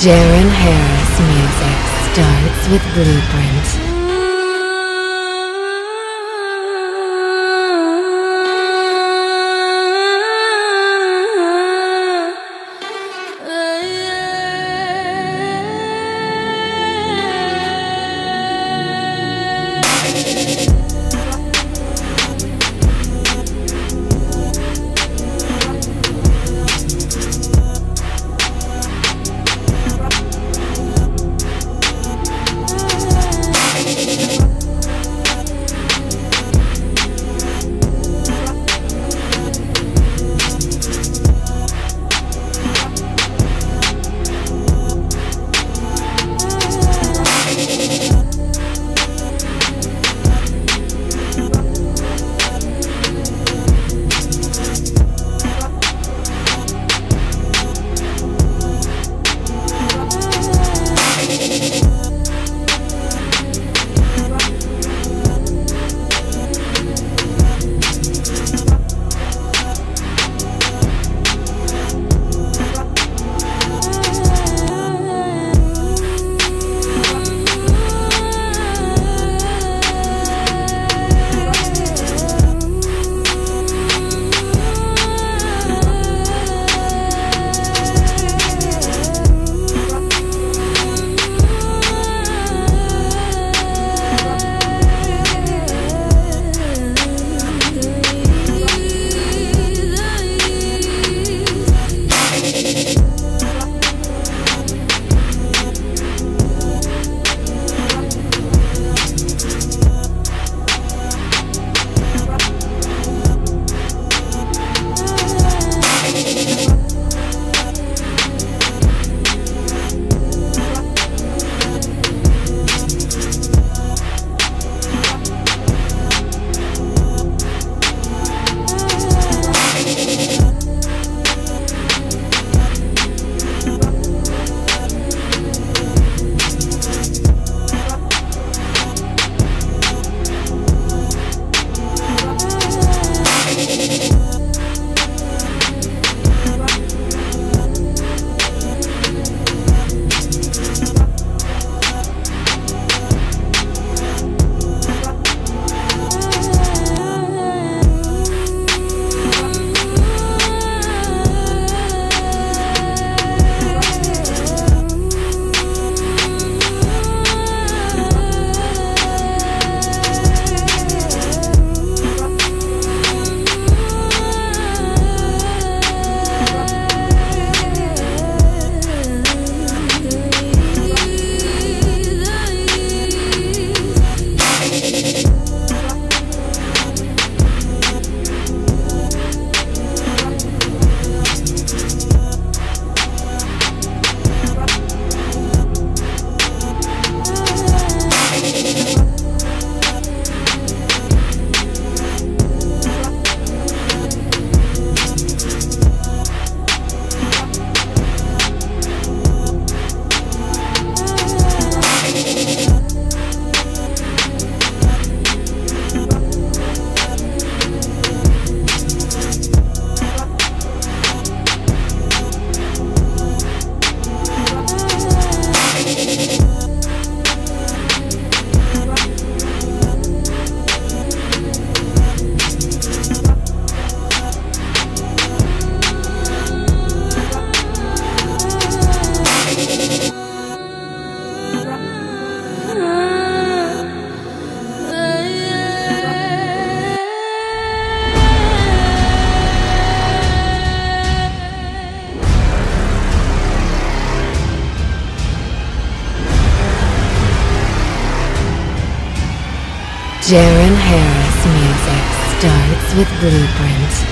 Jaron Harris music starts with Blueprint. Jaron Harris music starts with Blueprint.